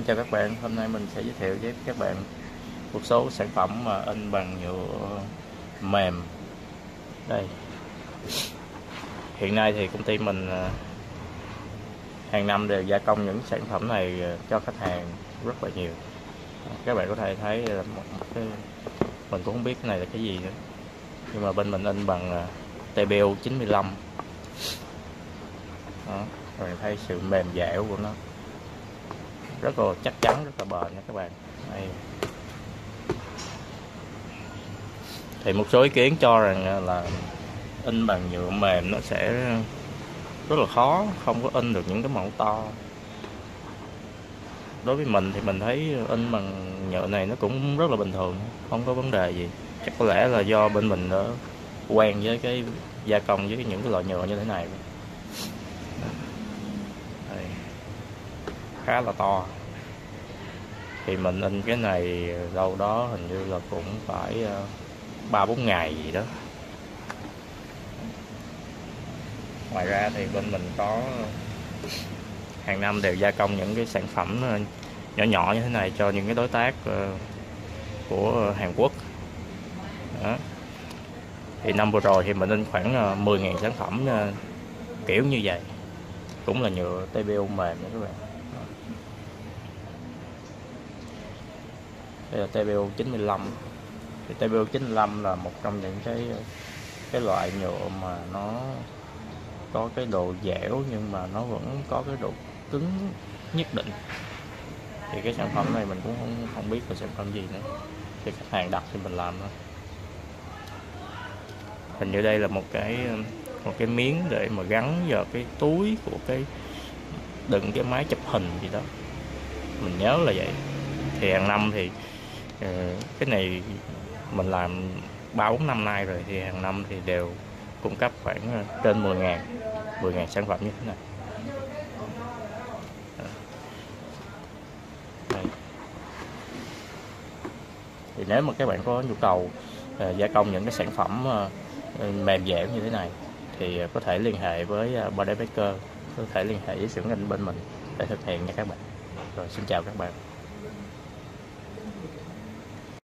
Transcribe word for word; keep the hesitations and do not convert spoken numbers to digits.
Xin chào các bạn, hôm nay mình sẽ giới thiệu với các bạn một số sản phẩm mà in bằng nhựa mềm. Đây, hiện nay thì công ty mình hàng năm đều gia công những sản phẩm này cho khách hàng rất là nhiều. Các bạn có thể thấy là một cái, mình cũng không biết cái này là cái gì nữa, nhưng mà bên mình in bằng tê pê u chín mươi lăm. Đó, các bạn thấy sự mềm dẻo của nó rất là chắc chắn, rất là bền nha các bạn. Đây. Thì một số ý kiến cho rằng là in bằng nhựa mềm nó sẽ rất là khó, không có in được những cái mẫu to. Đối với mình thì mình thấy in bằng nhựa này nó cũng rất là bình thường, không có vấn đề gì. Chắc có lẽ là do bên mình đã quen với cái gia công với những cái loại nhựa như thế này. Khá là to, thì mình in cái này đâu đó hình như là cũng phải ba bốn ngày gì đó. Ngoài ra thì bên mình có hàng năm đều gia công những cái sản phẩm nhỏ nhỏ như thế này cho những cái đối tác của Hàn Quốc đó. Thì năm vừa rồi thì mình in khoảng mười nghìn sản phẩm kiểu như vậy, cũng là nhựa tê pê u mềm nha các bạn. Đây là tê pê u chín mươi lăm. Thì tê pê u chín mươi lăm là một trong những cái cái loại nhựa mà nó có cái độ dẻo nhưng mà nó vẫn có cái độ cứng nhất định. Thì cái sản phẩm này mình cũng không không biết là sản phẩm gì nữa. Thì khách hàng đặt thì mình làm thôi. Hình như đây là một cái một cái miếng để mà gắn vào cái túi của cái đựng cái máy chụp hình gì đó. Mình nhớ là vậy. Thì hàng năm thì cái này mình làm ba bốn năm nay rồi, thì hàng năm thì đều cung cấp khoảng trên mười nghìn sản phẩm như thế này. Đây. Thì nếu mà các bạn có nhu cầu gia công những cái sản phẩm mềm dẻo như thế này thì có thể liên hệ với ba đê Maker, có thể liên hệ với xưởng in bên mình để thực hiện nha các bạn. Rồi, xin chào các bạn.